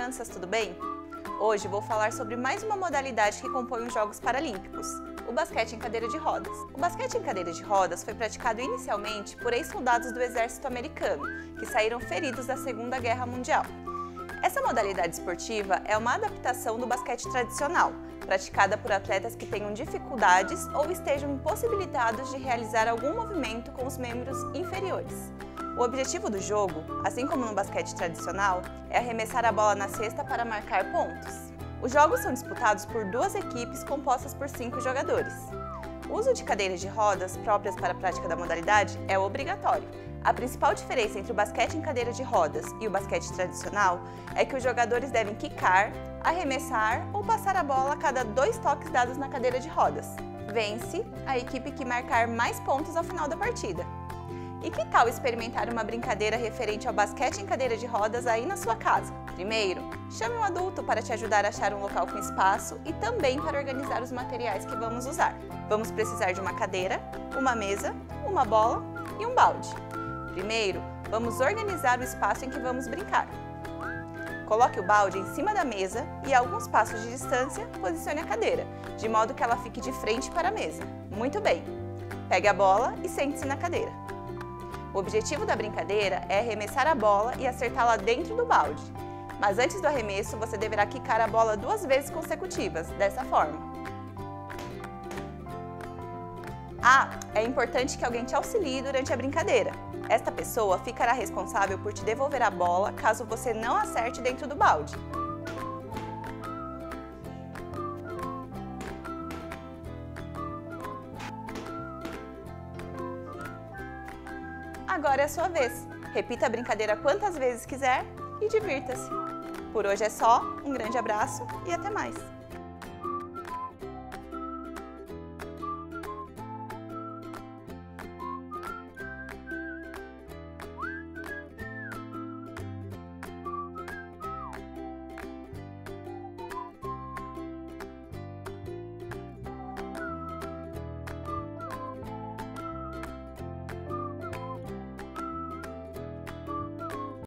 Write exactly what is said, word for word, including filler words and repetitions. crianças, tudo bem? Hoje vou falar sobre mais uma modalidade que compõe os Jogos Paralímpicos, o basquete em cadeira de rodas. O basquete em cadeira de rodas foi praticado inicialmente por ex-soldados do exército americano, que saíram feridos da Segunda Guerra Mundial. Essa modalidade esportiva é uma adaptação do basquete tradicional, praticada por atletas que tenham dificuldades ou estejam impossibilitados de realizar algum movimento com os membros inferiores. O objetivo do jogo, assim como no basquete tradicional, é arremessar a bola na cesta para marcar pontos. Os jogos são disputados por duas equipes compostas por cinco jogadores. O uso de cadeiras de rodas próprias para a prática da modalidade é obrigatório. A principal diferença entre o basquete em cadeira de rodas e o basquete tradicional é que os jogadores devem quicar, arremessar ou passar a bola a cada dois toques dados na cadeira de rodas. Vence a equipe que marcar mais pontos ao final da partida. E que tal experimentar uma brincadeira referente ao basquete em cadeira de rodas aí na sua casa? Primeiro, chame um adulto para te ajudar a achar um local com espaço e também para organizar os materiais que vamos usar. Vamos precisar de uma cadeira, uma mesa, uma bola e um balde. Primeiro, vamos organizar o espaço em que vamos brincar. Coloque o balde em cima da mesa e a alguns passos de distância, posicione a cadeira, de modo que ela fique de frente para a mesa. Muito bem! Pegue a bola e sente-se na cadeira. O objetivo da brincadeira é arremessar a bola e acertá-la dentro do balde. Mas antes do arremesso, você deverá quicar a bola duas vezes consecutivas, dessa forma. Ah, é importante que alguém te auxilie durante a brincadeira. Esta pessoa ficará responsável por te devolver a bola caso você não acerte dentro do balde. Agora é a sua vez. Repita a brincadeira quantas vezes quiser e divirta-se. Por hoje é só, um grande abraço e até mais!